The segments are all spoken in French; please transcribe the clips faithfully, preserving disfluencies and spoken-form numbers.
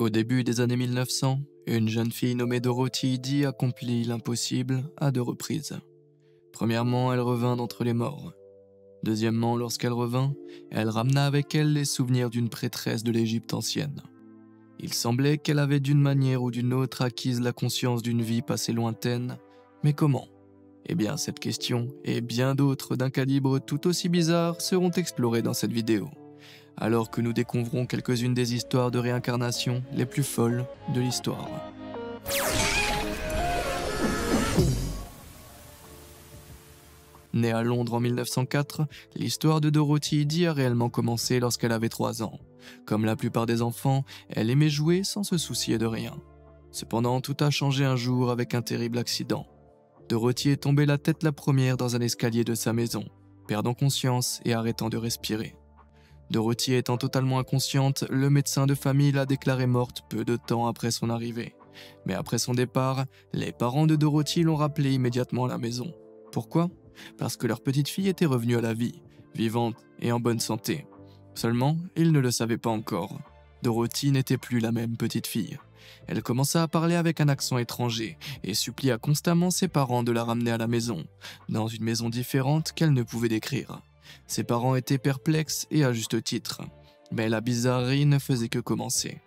Au début des années mille neuf cents, une jeune fille nommée Dorothy Eady accomplit l'impossible à deux reprises. Premièrement, elle revint d'entre les morts. Deuxièmement, lorsqu'elle revint, elle ramena avec elle les souvenirs d'une prêtresse de l'Égypte ancienne. Il semblait qu'elle avait d'une manière ou d'une autre acquise la conscience d'une vie passée lointaine, mais comment ? Eh bien, cette question, et bien d'autres d'un calibre tout aussi bizarre, seront explorées dans cette vidéo, alors que nous découvrons quelques-unes des histoires de réincarnation les plus folles de l'histoire. Née à Londres en mille neuf cent quatre, l'histoire de Dorothy Eady a réellement commencé lorsqu'elle avait trois ans. Comme la plupart des enfants, elle aimait jouer sans se soucier de rien. Cependant, tout a changé un jour avec un terrible accident. Dorothy est tombée la tête la première dans un escalier de sa maison, perdant conscience et arrêtant de respirer. Dorothy étant totalement inconsciente, le médecin de famille l'a déclarée morte peu de temps après son arrivée. Mais après son départ, les parents de Dorothy l'ont rappelée immédiatement à la maison. Pourquoi ? Parce que leur petite fille était revenue à la vie, vivante et en bonne santé. Seulement, ils ne le savaient pas encore. Dorothy n'était plus la même petite fille. Elle commença à parler avec un accent étranger et supplia constamment ses parents de la ramener à la maison, dans une maison différente qu'elle ne pouvait décrire. Ses parents étaient perplexes et à juste titre, mais la bizarrerie ne faisait que commencer.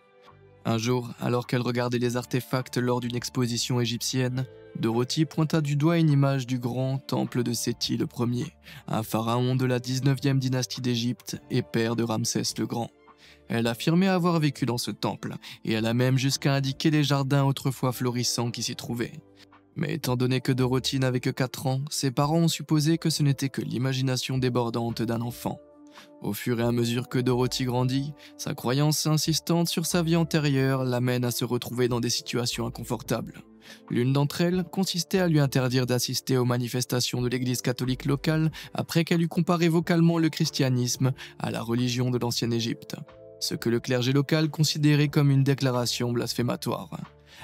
Un jour, alors qu'elle regardait les artefacts lors d'une exposition égyptienne, Dorothy pointa du doigt une image du grand temple de Seti le Premier, un pharaon de la dix-neuvième dynastie d'Égypte et père de Ramsès le Grand. Elle affirmait avoir vécu dans ce temple, et elle a même jusqu'à indiquer les jardins autrefois florissants qui s'y trouvaient. Mais étant donné que Dorothy n'avait que quatre ans, ses parents ont supposé que ce n'était que l'imagination débordante d'un enfant. Au fur et à mesure que Dorothy grandit, sa croyance insistante sur sa vie antérieure l'amène à se retrouver dans des situations inconfortables. L'une d'entre elles consistait à lui interdire d'assister aux manifestations de l'église catholique locale après qu'elle eût comparé vocalement le christianisme à la religion de l'ancienne Égypte, ce que le clergé local considérait comme une déclaration blasphématoire.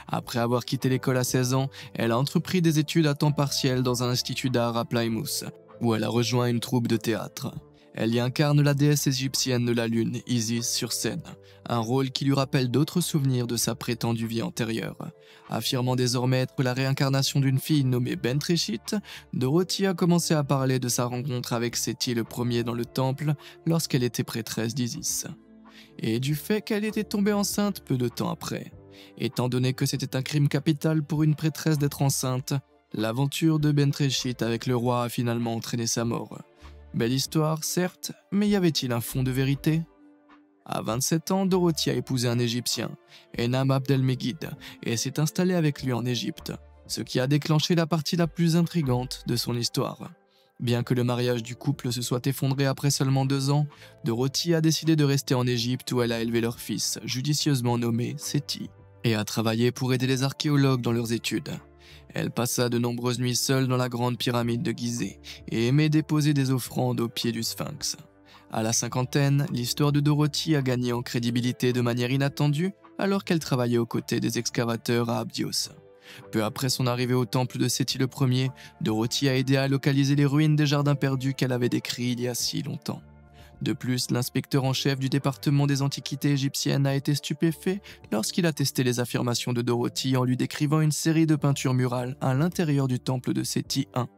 Après avoir quitté l'école à seize ans, elle a entrepris des études à temps partiel dans un institut d'art à Plymouth, où elle a rejoint une troupe de théâtre. Elle y incarne la déesse égyptienne de la lune, Isis, sur scène, un rôle qui lui rappelle d'autres souvenirs de sa prétendue vie antérieure. Affirmant désormais être la réincarnation d'une fille nommée Bentreshyt, Dorothy a commencé à parler de sa rencontre avec Seti le Premier dans le temple lorsqu'elle était prêtresse d'Isis, et du fait qu'elle était tombée enceinte peu de temps après. Étant donné que c'était un crime capital pour une prêtresse d'être enceinte, l'aventure de Bentreshyt avec le roi a finalement entraîné sa mort. Belle histoire, certes, mais y avait-il un fond de vérité? À vingt-sept ans, Dorothy a épousé un Égyptien, Enam Abdelmegid, et s'est installée avec lui en Égypte, ce qui a déclenché la partie la plus intrigante de son histoire. Bien que le mariage du couple se soit effondré après seulement deux ans, Dorothy a décidé de rester en Égypte où elle a élevé leur fils, judicieusement nommé Seti, et a travaillé pour aider les archéologues dans leurs études. Elle passa de nombreuses nuits seule dans la grande pyramide de Gizeh et aimait déposer des offrandes au pied du sphinx. À la cinquantaine, l'histoire de Dorothy a gagné en crédibilité de manière inattendue alors qu'elle travaillait aux côtés des excavateurs à Abdios. Peu après son arrivée au temple de Seti le Premier, Dorothy a aidé à localiser les ruines des jardins perdus qu'elle avait décrits il y a si longtemps. De plus, l'inspecteur en chef du département des antiquités égyptiennes a été stupéfait lorsqu'il a testé les affirmations de Dorothy en lui décrivant une série de peintures murales à l'intérieur du temple de Seti un.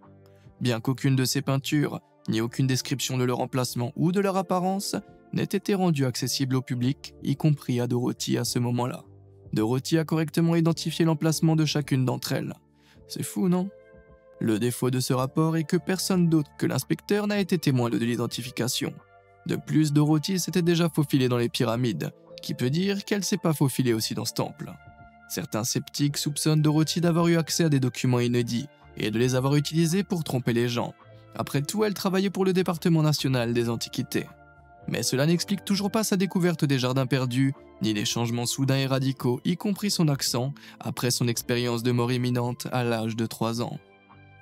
Bien qu'aucune de ces peintures, ni aucune description de leur emplacement ou de leur apparence, n'ait été rendue accessible au public, y compris à Dorothy à ce moment-là. Dorothy a correctement identifié l'emplacement de chacune d'entre elles. C'est fou, non ? Le défaut de ce rapport est que personne d'autre que l'inspecteur n'a été témoin de l'identification. De plus, Dorothy s'était déjà faufilée dans les pyramides, qui peut dire qu'elle ne s'est pas faufilée aussi dans ce temple. Certains sceptiques soupçonnent Dorothy d'avoir eu accès à des documents inédits et de les avoir utilisés pour tromper les gens. Après tout, elle travaillait pour le département national des antiquités. Mais cela n'explique toujours pas sa découverte des jardins perdus, ni les changements soudains et radicaux, y compris son accent, après son expérience de mort imminente à l'âge de trois ans.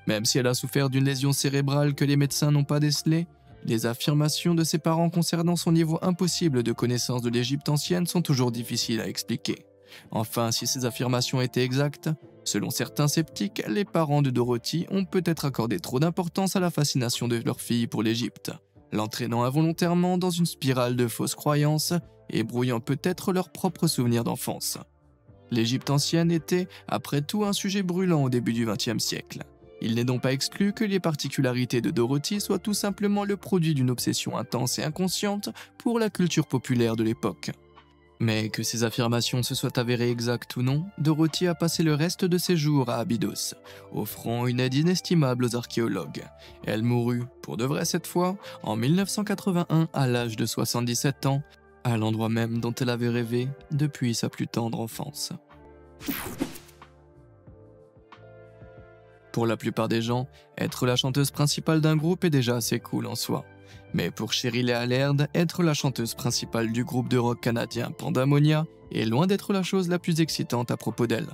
Même si elle a souffert d'une lésion cérébrale que les médecins n'ont pas décelée, les affirmations de ses parents concernant son niveau impossible de connaissance de l'Égypte ancienne sont toujours difficiles à expliquer. Enfin, si ces affirmations étaient exactes, selon certains sceptiques, les parents de Dorothy ont peut-être accordé trop d'importance à la fascination de leur fille pour l'Égypte, l'entraînant involontairement dans une spirale de fausses croyances et brouillant peut-être leurs propres souvenirs d'enfance. L'Égypte ancienne était, après tout, un sujet brûlant au début du vingtième siècle. Il n'est donc pas exclu que les particularités de Dorothy soient tout simplement le produit d'une obsession intense et inconsciente pour la culture populaire de l'époque. Mais que ces affirmations se soient avérées exactes ou non, Dorothy a passé le reste de ses jours à Abydos, offrant une aide inestimable aux archéologues. Elle mourut, pour de vrai cette fois, en mille neuf cent quatre-vingt-un à l'âge de soixante-dix-sept ans, à l'endroit même dont elle avait rêvé depuis sa plus tendre enfance. Pour la plupart des gens, être la chanteuse principale d'un groupe est déjà assez cool en soi. Mais pour Sherrie Lea Laird, être la chanteuse principale du groupe de rock canadien Pandamonia est loin d'être la chose la plus excitante à propos d'elle.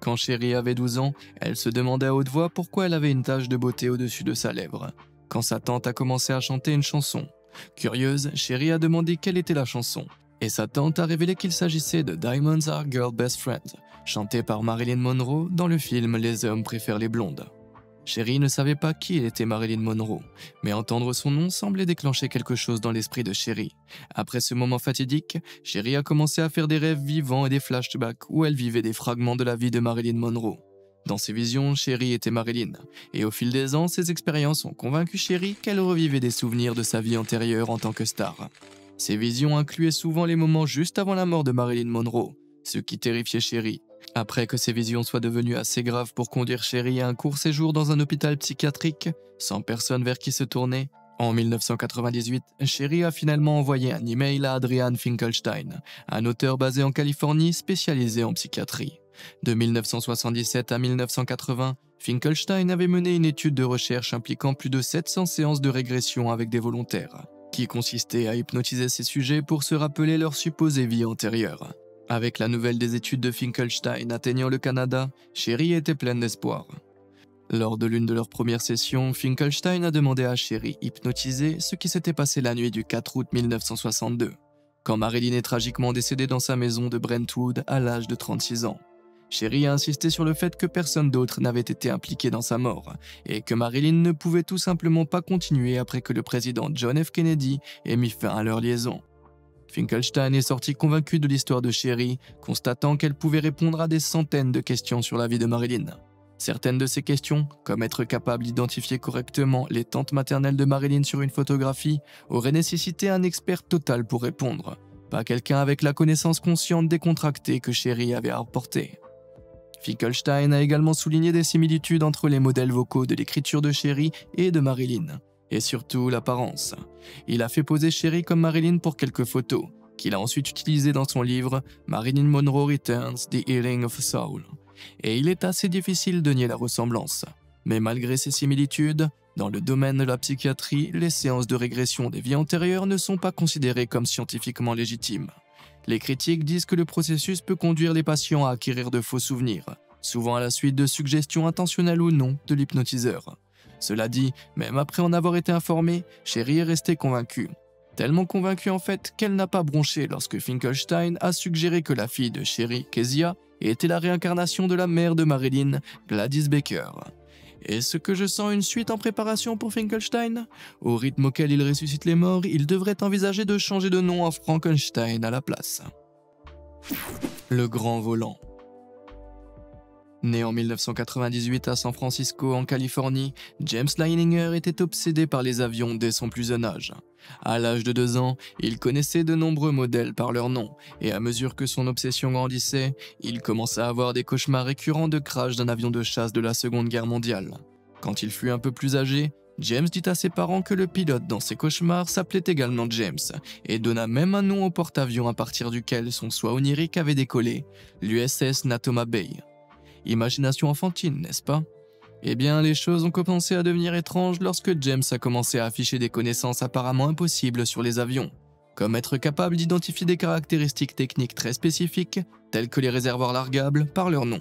Quand Sherrie avait douze ans, elle se demandait à haute voix pourquoi elle avait une tache de beauté au-dessus de sa lèvre, quand sa tante a commencé à chanter une chanson. Curieuse, Sherrie a demandé quelle était la chanson, et sa tante a révélé qu'il s'agissait de Diamonds Are Girl Best Friend, chantée par Marilyn Monroe dans le film Les hommes préfèrent les blondes. Sherrie ne savait pas qui était Marilyn Monroe, mais entendre son nom semblait déclencher quelque chose dans l'esprit de Sherrie. Après ce moment fatidique, Sherrie a commencé à faire des rêves vivants et des flashbacks où elle vivait des fragments de la vie de Marilyn Monroe. Dans ses visions, Sherrie était Marilyn, et au fil des ans, ses expériences ont convaincu Sherrie qu'elle revivait des souvenirs de sa vie antérieure en tant que star. Ces visions incluaient souvent les moments juste avant la mort de Marilyn Monroe, ce qui terrifiait Sherrie. Après que ces visions soient devenues assez graves pour conduire Sherrie à un court séjour dans un hôpital psychiatrique, sans personne vers qui se tourner, en mille neuf cent quatre-vingt-dix-huit, Sherrie a finalement envoyé un email à Adrian Finkelstein, un auteur basé en Californie spécialisé en psychiatrie. De mille neuf cent soixante-dix-sept à mille neuf cent quatre-vingts, Finkelstein avait mené une étude de recherche impliquant plus de sept cents séances de régression avec des volontaires, qui consistait à hypnotiser ces sujets pour se rappeler leur supposée vie antérieure. Avec la nouvelle des études de Finkelstein atteignant le Canada, Sherrie était pleine d'espoir. Lors de l'une de leurs premières sessions, Finkelstein a demandé à Sherrie hypnotisée ce qui s'était passé la nuit du quatre août mille neuf cent soixante-deux, quand Marilyn est tragiquement décédée dans sa maison de Brentwood à l'âge de trente-six ans. Sherrie a insisté sur le fait que personne d'autre n'avait été impliqué dans sa mort, et que Marilyn ne pouvait tout simplement pas continuer après que le président John F. Kennedy ait mis fin à leur liaison. Finkelstein est sorti convaincu de l'histoire de Sherrie, constatant qu'elle pouvait répondre à des centaines de questions sur la vie de Marilyn. Certaines de ces questions, comme être capable d'identifier correctement les tantes maternelles de Marilyn sur une photographie, auraient nécessité un expert total pour répondre, pas quelqu'un avec la connaissance consciente décontractée que Sherrie avait à apporter. Finkelstein a également souligné des similitudes entre les modèles vocaux de l'écriture de Sherrie et de Marilyn, et surtout l'apparence. Il a fait poser Sherrie comme Marilyn pour quelques photos, qu'il a ensuite utilisées dans son livre « Marilyn Monroe Returns, The Healing of Soul ». Et il est assez difficile de nier la ressemblance. Mais malgré ces similitudes, dans le domaine de la psychiatrie, les séances de régression des vies antérieures ne sont pas considérées comme scientifiquement légitimes. Les critiques disent que le processus peut conduire les patients à acquérir de faux souvenirs, souvent à la suite de suggestions intentionnelles ou non de l'hypnotiseur. Cela dit, même après en avoir été informée, Sherrie est restée convaincue. Tellement convaincue en fait qu'elle n'a pas bronché lorsque Finkelstein a suggéré que la fille de Sherrie, Kezia, était la réincarnation de la mère de Marilyn, Gladys Baker. Est-ce que je sens une suite en préparation pour Finkelstein? Au rythme auquel il ressuscite les morts, il devrait envisager de changer de nom en Frankenstein à la place. Le grand volant. Né en mille neuf cent quatre-vingt-dix-huit à San Francisco, en Californie, James Leininger était obsédé par les avions dès son plus jeune âge. À l'âge de deux ans, il connaissait de nombreux modèles par leur nom, et à mesure que son obsession grandissait, il commença à avoir des cauchemars récurrents de crash d'un avion de chasse de la Seconde Guerre mondiale. Quand il fut un peu plus âgé, James dit à ses parents que le pilote dans ses cauchemars s'appelait également James, et donna même un nom au porte-avions à partir duquel son soi onirique avait décollé, l'U S S Natoma Bay. Imagination enfantine, n'est-ce pas? Eh bien, les choses ont commencé à devenir étranges lorsque James a commencé à afficher des connaissances apparemment impossibles sur les avions, comme être capable d'identifier des caractéristiques techniques très spécifiques, telles que les réservoirs largables, par leur nom.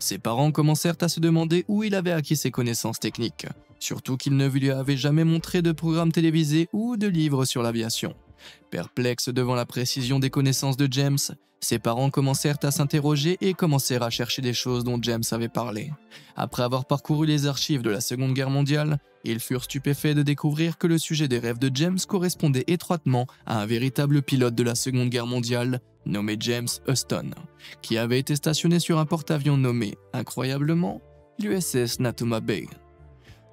Ses parents commencèrent à se demander où il avait acquis ses connaissances techniques, surtout qu'il ne lui avait jamais montré de programme télévisé ou de livre sur l'aviation. Perplexes devant la précision des connaissances de James, ses parents commencèrent à s'interroger et commencèrent à chercher des choses dont James avait parlé. Après avoir parcouru les archives de la Seconde Guerre mondiale, Ils furent stupéfaits de découvrir que le sujet des rêves de James correspondait étroitement à un véritable pilote de la Seconde Guerre mondiale, nommé James Huston, qui avait été stationné sur un porte-avions nommé, incroyablement, l'U S S Natoma Bay.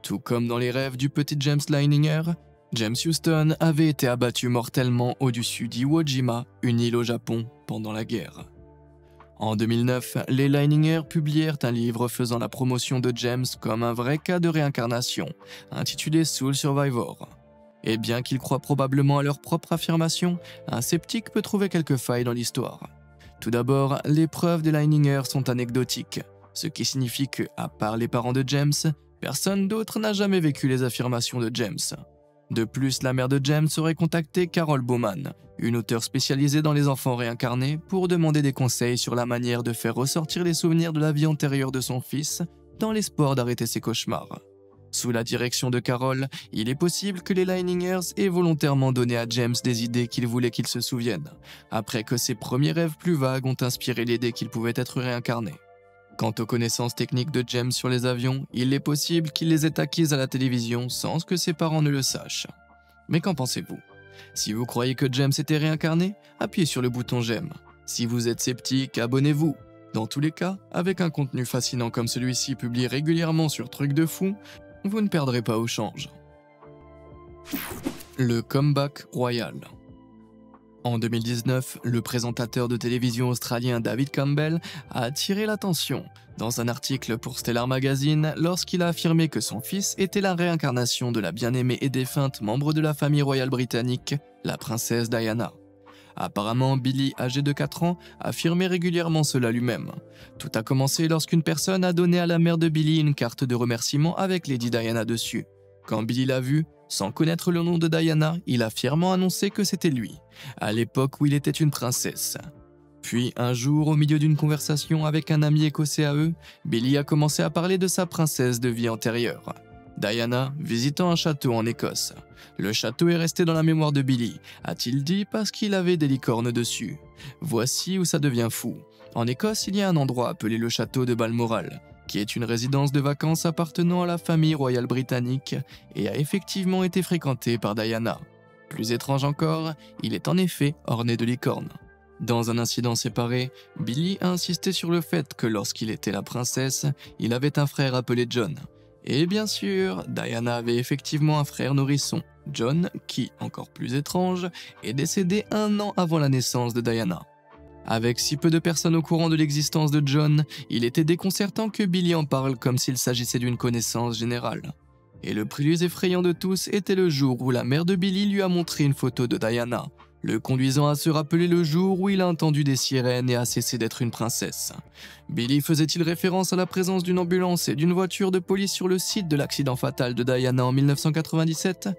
Tout comme dans les rêves du petit James Leininger, James Huston avait été abattu mortellement au-dessus d'Iwo Jima, une île au Japon, pendant la guerre. En deux mille neuf, les Leininger publièrent un livre faisant la promotion de James comme un vrai cas de réincarnation, intitulé Soul Survivor. Et bien qu'ils croient probablement à leur propre affirmation, un sceptique peut trouver quelques failles dans l'histoire. Tout d'abord, les preuves des Leininger sont anecdotiques, ce qui signifie que, à part les parents de James, personne d'autre n'a jamais vécu les affirmations de James. De plus, la mère de James aurait contacté Carol Bowman, une auteure spécialisée dans les enfants réincarnés, pour demander des conseils sur la manière de faire ressortir les souvenirs de la vie antérieure de son fils, dans l'espoir d'arrêter ses cauchemars. Sous la direction de Carol, il est possible que les Leiningers aient volontairement donné à James des idées qu'ils voulaient qu'il se souvienne, après que ses premiers rêves plus vagues ont inspiré l'idée qu'il pouvait être réincarné. Quant aux connaissances techniques de James sur les avions, il est possible qu'il les ait acquises à la télévision sans que ses parents ne le sachent. Mais qu'en pensez-vous? Si vous croyez que James était réincarné, appuyez sur le bouton j'aime. Si vous êtes sceptique, abonnez-vous. Dans tous les cas, avec un contenu fascinant comme celui-ci publié régulièrement sur Trucs De Fou, vous ne perdrez pas au change. Le comeback royal. En deux mille dix-neuf, le présentateur de télévision australien David Campbell a attiré l'attention dans un article pour Stellar Magazine lorsqu'il a affirmé que son fils était la réincarnation de la bien-aimée et défunte membre de la famille royale britannique, la princesse Diana. Apparemment, Billy, âgé de quatre ans, affirmait régulièrement cela lui-même. Tout a commencé lorsqu'une personne a donné à la mère de Billy une carte de remerciement avec Lady Diana dessus. Quand Billy l'a vue, sans connaître le nom de Diana, il a fièrement annoncé que c'était lui, à l'époque où il était une princesse. Puis, un jour, au milieu d'une conversation avec un ami écossais à eux, Billy a commencé à parler de sa princesse de vie antérieure, Diana, visitant un château en Écosse. Le château est resté dans la mémoire de Billy, a-t-il dit, parce qu'il avait des licornes dessus. Voici où ça devient fou. En Écosse, il y a un endroit appelé le château de Balmoral, qui est une résidence de vacances appartenant à la famille royale britannique et a effectivement été fréquentée par Diana. Plus étrange encore, il est en effet orné de licornes. Dans un incident séparé, Billy a insisté sur le fait que lorsqu'il était la princesse, il avait un frère appelé John. Et bien sûr, Diana avait effectivement un frère nourrisson, John, qui, encore plus étrange, est décédé un an avant la naissance de Diana. Avec si peu de personnes au courant de l'existence de John, il était déconcertant que Billy en parle comme s'il s'agissait d'une connaissance générale. Et le plus effrayant de tous était le jour où la mère de Billy lui a montré une photo de Diana, le conduisant à se rappeler le jour où il a entendu des sirènes et a cessé d'être une princesse. Billy faisait-il référence à la présence d'une ambulance et d'une voiture de police sur le site de l'accident fatal de Diana en mille neuf cent quatre-vingt-dix-sept?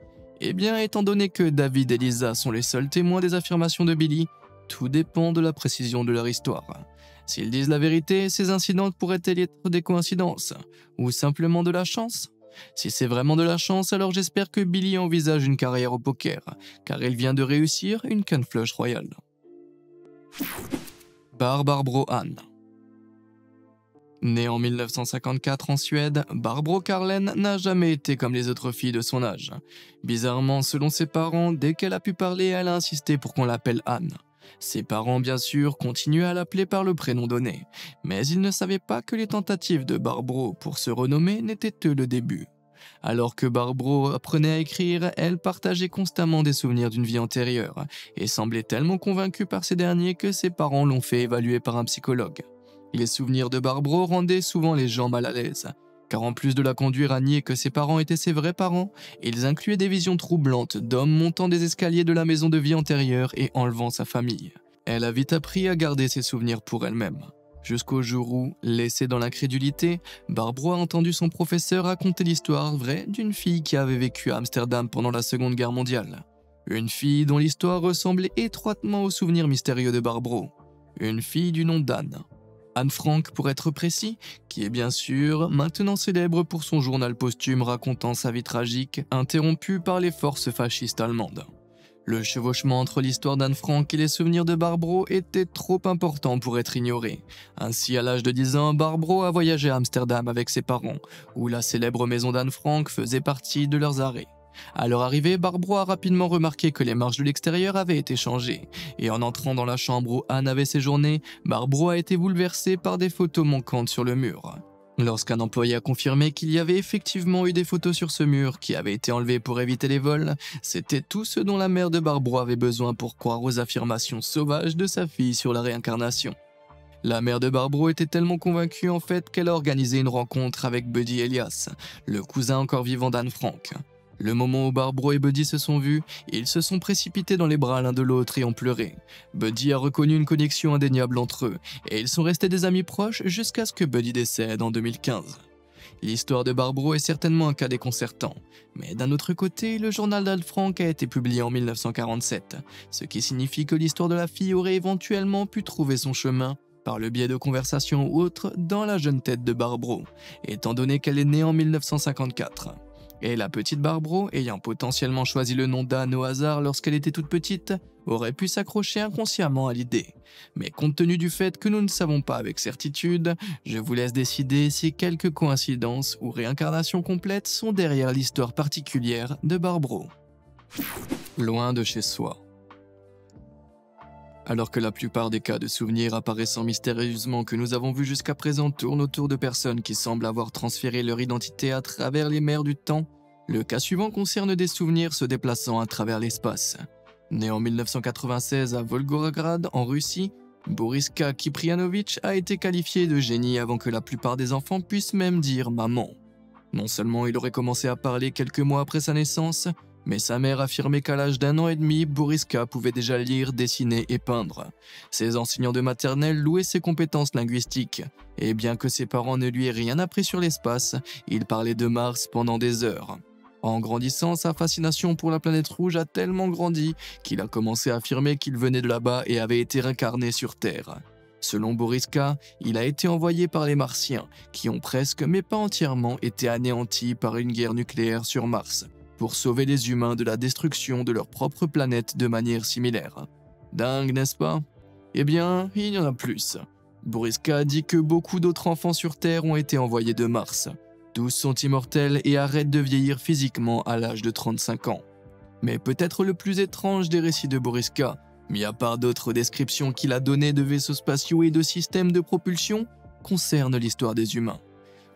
Eh bien, étant donné que David et Lisa sont les seuls témoins des affirmations de Billy, tout dépend de la précision de leur histoire. S'ils disent la vérité, ces incidents pourraient-ils être des coïncidences? Ou simplement de la chance? Si c'est vraiment de la chance, alors j'espère que Billy envisage une carrière au poker, car il vient de réussir une canne flush royale. Par Barbro Carlen. Née en mille neuf cent cinquante-quatre en Suède, Barbro Carlen n'a jamais été comme les autres filles de son âge. Bizarrement, selon ses parents, dès qu'elle a pu parler, elle a insisté pour qu'on l'appelle Anne. Ses parents, bien sûr, continuaient à l'appeler par le prénom donné, mais ils ne savaient pas que les tentatives de Barbro pour se renommer n'étaient que le début. Alors que Barbro apprenait à écrire, elle partageait constamment des souvenirs d'une vie antérieure et semblait tellement convaincue par ces derniers que ses parents l'ont fait évaluer par un psychologue. Les souvenirs de Barbro rendaient souvent les gens mal à l'aise, car en plus de la conduire à nier que ses parents étaient ses vrais parents, ils incluaient des visions troublantes d'hommes montant des escaliers de la maison de vie antérieure et enlevant sa famille. Elle a vite appris à garder ses souvenirs pour elle-même, jusqu'au jour où, laissée dans l'incrédulité, Barbro a entendu son professeur raconter l'histoire vraie d'une fille qui avait vécu à Amsterdam pendant la Seconde Guerre mondiale. Une fille dont l'histoire ressemblait étroitement aux souvenirs mystérieux de Barbro. Une fille du nom d'Anne. Anne Frank, pour être précis, qui est bien sûr maintenant célèbre pour son journal posthume racontant sa vie tragique, interrompue par les forces fascistes allemandes. Le chevauchement entre l'histoire d'Anne Frank et les souvenirs de Barbro était trop important pour être ignoré. Ainsi, à l'âge de dix ans, Barbro a voyagé à Amsterdam avec ses parents, où la célèbre maison d'Anne Frank faisait partie de leurs arrêts. À leur arrivée, Barbro a rapidement remarqué que les marches de l'extérieur avaient été changées, et en entrant dans la chambre où Anne avait séjourné, Barbro a été bouleversée par des photos manquantes sur le mur. Lorsqu'un employé a confirmé qu'il y avait effectivement eu des photos sur ce mur qui avaient été enlevées pour éviter les vols, c'était tout ce dont la mère de Barbro avait besoin pour croire aux affirmations sauvages de sa fille sur la réincarnation. La mère de Barbro était tellement convaincue en fait qu'elle a organisé une rencontre avec Buddy Elias, le cousin encore vivant d'Anne Frank. Le moment où Barbro et Buddy se sont vus, ils se sont précipités dans les bras l'un de l'autre et ont pleuré. Buddy a reconnu une connexion indéniable entre eux, et ils sont restés des amis proches jusqu'à ce que Buddy décède en deux mille quinze. L'histoire de Barbro est certainement un cas déconcertant, mais d'un autre côté, le journal d'Anne Frank a été publié en mille neuf cent quarante-sept, ce qui signifie que l'histoire de la fille aurait éventuellement pu trouver son chemin, par le biais de conversations ou autres, dans la jeune tête de Barbro, étant donné qu'elle est née en mille neuf cent cinquante-quatre. Et la petite Barbro, ayant potentiellement choisi le nom d'Anne au hasard lorsqu'elle était toute petite, aurait pu s'accrocher inconsciemment à l'idée. Mais compte tenu du fait que nous ne savons pas avec certitude, je vous laisse décider si quelques coïncidences ou réincarnations complètes sont derrière l'histoire particulière de Barbro. Loin de chez soi. Alors que la plupart des cas de souvenirs apparaissant mystérieusement que nous avons vus jusqu'à présent tournent autour de personnes qui semblent avoir transféré leur identité à travers les mers du temps, le cas suivant concerne des souvenirs se déplaçant à travers l'espace. Née en mille neuf cent quatre-vingt-seize à Volgograd, en Russie, Boriska Kiprianovitch a été qualifiée de génie avant que la plupart des enfants puissent même dire « maman ». Non seulement il aurait commencé à parler quelques mois après sa naissance, mais sa mère affirmait qu'à l'âge d'un an et demi, Boriska pouvait déjà lire, dessiner et peindre. Ses enseignants de maternelle louaient ses compétences linguistiques. Et bien que ses parents ne lui aient rien appris sur l'espace, il parlait de Mars pendant des heures. En grandissant, sa fascination pour la planète rouge a tellement grandi qu'il a commencé à affirmer qu'il venait de là-bas et avait été réincarné sur Terre. Selon Boriska, il a été envoyé par les Martiens, qui ont presque, mais pas entièrement, été anéantis par une guerre nucléaire sur Mars, pour sauver les humains de la destruction de leur propre planète de manière similaire. Dingue, n'est-ce pas? Eh bien, il y en a plus. Boriska a dit que beaucoup d'autres enfants sur Terre ont été envoyés de Mars. Tous sont immortels et arrêtent de vieillir physiquement à l'âge de trente-cinq ans. Mais peut-être le plus étrange des récits de Boriska, mis à part d'autres descriptions qu'il a données de vaisseaux spatiaux et de systèmes de propulsion, concerne l'histoire des humains.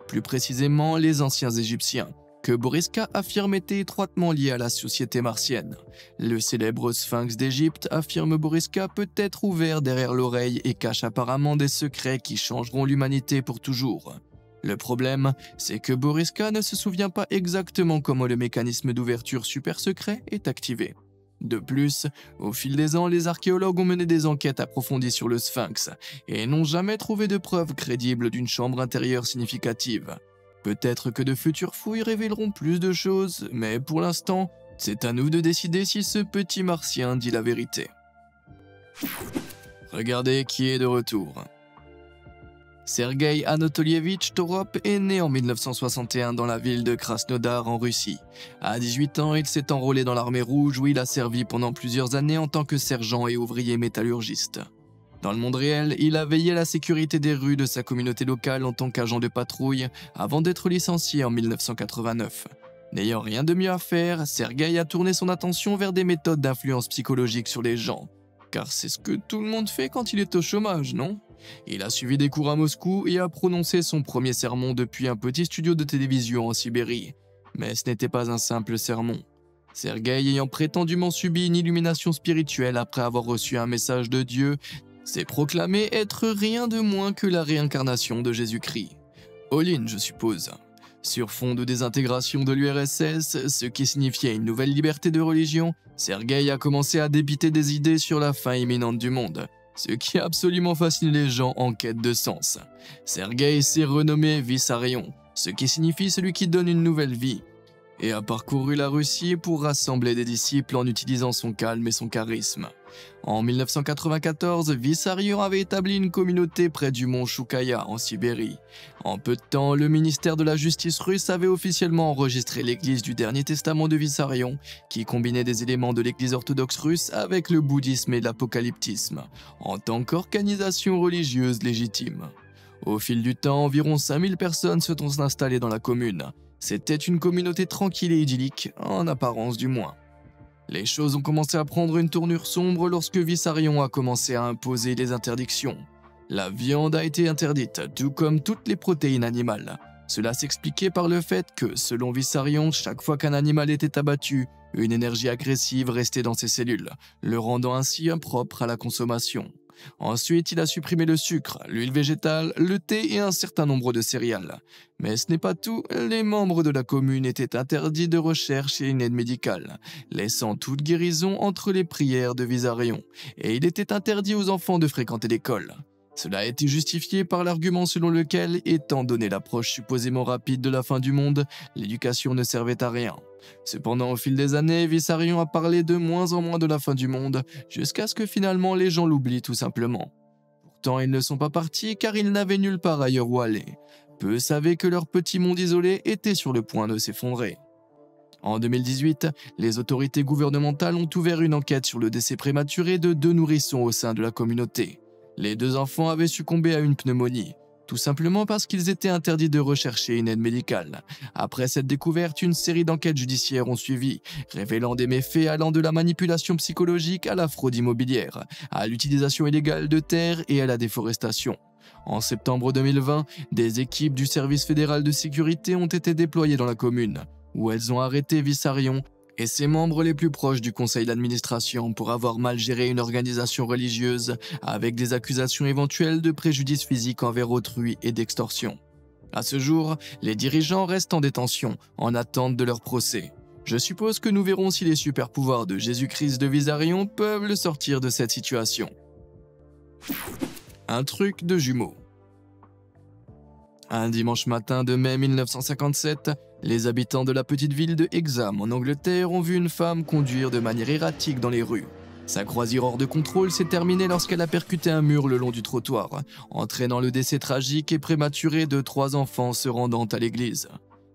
Plus précisément, les anciens Égyptiens, que Boriska affirme était étroitement lié à la société martienne. Le célèbre sphinx d'Égypte, affirme Boriska, peut être ouvert derrière l'oreille et cache apparemment des secrets qui changeront l'humanité pour toujours. Le problème, c'est que Boriska ne se souvient pas exactement comment le mécanisme d'ouverture super secret est activé. De plus, au fil des ans, les archéologues ont mené des enquêtes approfondies sur le sphinx et n'ont jamais trouvé de preuves crédibles d'une chambre intérieure significative. Peut-être que de futures fouilles révéleront plus de choses, mais pour l'instant, c'est à nous de décider si ce petit martien dit la vérité. Regardez qui est de retour. Sergei Anatolievich Torop est né en mille neuf cent soixante et un dans la ville de Krasnodar en Russie. À dix-huit ans, il s'est enrôlé dans l'armée rouge où il a servi pendant plusieurs années en tant que sergent et ouvrier métallurgiste. Dans le monde réel, il a veillé à la sécurité des rues de sa communauté locale en tant qu'agent de patrouille avant d'être licencié en mille neuf cent quatre-vingt-neuf. N'ayant rien de mieux à faire, Sergueï a tourné son attention vers des méthodes d'influence psychologique sur les gens. Car c'est ce que tout le monde fait quand il est au chômage, non? Il a suivi des cours à Moscou et a prononcé son premier sermon depuis un petit studio de télévision en Sibérie. Mais ce n'était pas un simple sermon. Sergueï ayant prétendument subi une illumination spirituelle après avoir reçu un message de Dieu, s'est proclamé être rien de moins que la réincarnation de Jésus-Christ. All-in, je suppose. Sur fond de désintégration de l'U R S S, ce qui signifiait une nouvelle liberté de religion, Sergueï a commencé à débiter des idées sur la fin imminente du monde, ce qui a absolument fasciné les gens en quête de sens. Sergueï s'est renommé Vissarion, ce qui signifie celui qui donne une nouvelle vie. et a parcouru la Russie pour rassembler des disciples en utilisant son calme et son charisme. En mille neuf cent quatre-vingt-quatorze, Vissarion avait établi une communauté près du mont Shoukaya, en Sibérie. En peu de temps, le ministère de la Justice russe avait officiellement enregistré l'église du Dernier Testament de Vissarion, qui combinait des éléments de l'église orthodoxe russe avec le bouddhisme et l'apocalyptisme, en tant qu'organisation religieuse légitime. Au fil du temps, environ cinq mille personnes se sont installées dans la commune. C'était une communauté tranquille et idyllique, en apparence du moins. Les choses ont commencé à prendre une tournure sombre lorsque Vissarion a commencé à imposer des interdictions. La viande a été interdite, tout comme toutes les protéines animales. Cela s'expliquait par le fait que, selon Vissarion, chaque fois qu'un animal était abattu, une énergie agressive restait dans ses cellules, le rendant ainsi impropre à la consommation. Ensuite, il a supprimé le sucre, l'huile végétale, le thé et un certain nombre de céréales. Mais ce n'est pas tout, les membres de la commune étaient interdits de recherche et une aide médicale, laissant toute guérison entre les prières de Vissarion, et il était interdit aux enfants de fréquenter l'école. Cela a été justifié par l'argument selon lequel, étant donné l'approche supposément rapide de la fin du monde, l'éducation ne servait à rien. Cependant, au fil des années, Vissarion a parlé de moins en moins de la fin du monde, jusqu'à ce que finalement les gens l'oublient tout simplement. Pourtant, ils ne sont pas partis car ils n'avaient nulle part ailleurs où aller. Peu savaient que leur petit monde isolé était sur le point de s'effondrer. En deux mille dix-huit, les autorités gouvernementales ont ouvert une enquête sur le décès prématuré de deux nourrissons au sein de la communauté. Les deux enfants avaient succombé à une pneumonie, tout simplement parce qu'ils étaient interdits de rechercher une aide médicale. Après cette découverte, une série d'enquêtes judiciaires ont suivi, révélant des méfaits allant de la manipulation psychologique à la fraude immobilière, à l'utilisation illégale de terres et à la déforestation. En septembre deux mille vingt, des équipes du service fédéral de sécurité ont été déployées dans la commune, où elles ont arrêté Vissarion et ses membres les plus proches du conseil d'administration pour avoir mal géré une organisation religieuse avec des accusations éventuelles de préjudice physique envers autrui et d'extorsion. À ce jour, les dirigeants restent en détention, en attente de leur procès. Je suppose que nous verrons si les super-pouvoirs de Jésus-Christ de Vissarion peuvent le sortir de cette situation. Un truc de jumeaux. Un dimanche matin de mai mille neuf cent cinquante-sept, les habitants de la petite ville de Hexham, en Angleterre, ont vu une femme conduire de manière erratique dans les rues. Sa croisière hors de contrôle s'est terminée lorsqu'elle a percuté un mur le long du trottoir, entraînant le décès tragique et prématuré de trois enfants se rendant à l'église.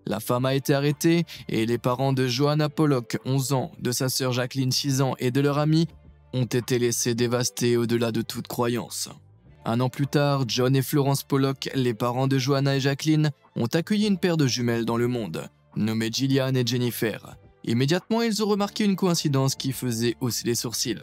La femme a été arrêtée et les parents de Johanna Pollock, onze ans, de sa sœur Jacqueline, six ans, et de leur amie ont été laissés dévastés au-delà de toute croyance. Un an plus tard, John et Florence Pollock, les parents de Johanna et Jacqueline, ont accueilli une paire de jumelles dans le monde, nommées Gillian et Jennifer. Immédiatement, ils ont remarqué une coïncidence qui faisait hausser les sourcils.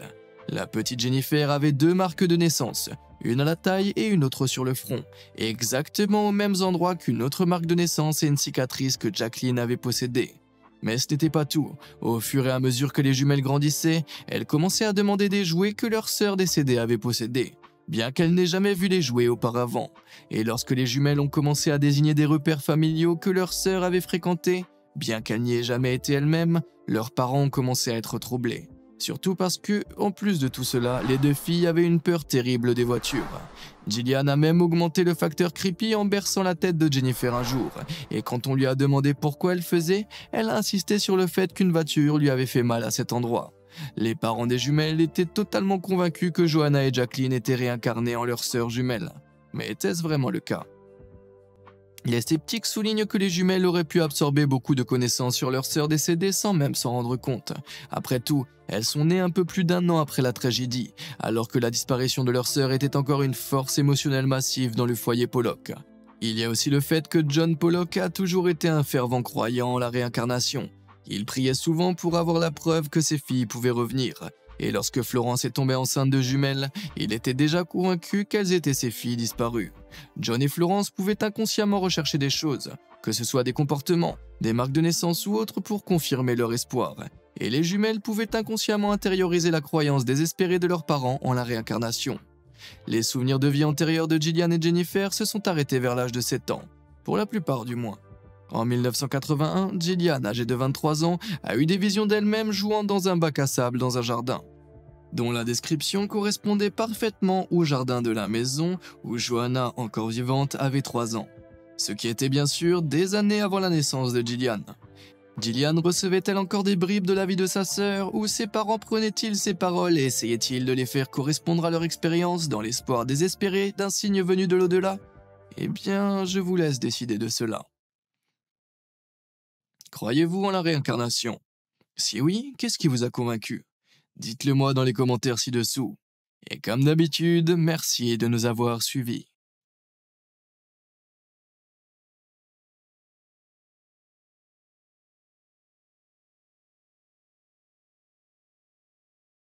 La petite Jennifer avait deux marques de naissance, une à la taille et une autre sur le front, exactement aux mêmes endroits qu'une autre marque de naissance et une cicatrice que Jacqueline avait possédée. Mais ce n'était pas tout. Au fur et à mesure que les jumelles grandissaient, elles commençaient à demander des jouets que leur sœur décédée avait possédés, bien qu'elle n'ait jamais vu les jouets auparavant. Et lorsque les jumelles ont commencé à désigner des repères familiaux que leur sœur avait fréquentés, bien qu'elle n'y ait jamais été elle-même, leurs parents ont commencé à être troublés. Surtout parce que, en plus de tout cela, les deux filles avaient une peur terrible des voitures. Gillian a même augmenté le facteur creepy en berçant la tête de Jennifer un jour, et quand on lui a demandé pourquoi elle faisait, elle a insisté sur le fait qu'une voiture lui avait fait mal à cet endroit. Les parents des jumelles étaient totalement convaincus que Johanna et Jacqueline étaient réincarnées en leurs sœurs jumelles. Mais était-ce vraiment le cas? Les sceptiques soulignent que les jumelles auraient pu absorber beaucoup de connaissances sur leurs sœurs décédées sans même s'en rendre compte. Après tout, elles sont nées un peu plus d'un an après la tragédie, alors que la disparition de leurs sœurs était encore une force émotionnelle massive dans le foyer Pollock. Il y a aussi le fait que John Pollock a toujours été un fervent croyant en la réincarnation. Il priait souvent pour avoir la preuve que ses filles pouvaient revenir, et lorsque Florence est tombée enceinte de jumelles, il était déjà convaincu qu'elles étaient ses filles disparues. John et Florence pouvaient inconsciemment rechercher des choses, que ce soit des comportements, des marques de naissance ou autres, pour confirmer leur espoir, et les jumelles pouvaient inconsciemment intérioriser la croyance désespérée de leurs parents en la réincarnation. Les souvenirs de vie antérieure de Gillian et Jennifer se sont arrêtés vers l'âge de sept ans, pour la plupart du moins. En mille neuf cent quatre-vingt-un, Gillian, âgée de vingt-trois ans, a eu des visions d'elle-même jouant dans un bac à sable dans un jardin, dont la description correspondait parfaitement au jardin de la maison où Johanna, encore vivante, avait trois ans. Ce qui était bien sûr des années avant la naissance de Gillian. Gillian recevait-elle encore des bribes de la vie de sa sœur, ou ses parents prenaient-ils ses paroles et essayaient-ils de les faire correspondre à leur expérience dans l'espoir désespéré d'un signe venu de l'au-delà? Eh bien, je vous laisse décider de cela. Croyez-vous en la réincarnation? Si oui, qu'est-ce qui vous a convaincu? Dites-le moi dans les commentaires ci-dessous. Et comme d'habitude, merci de nous avoir suivis.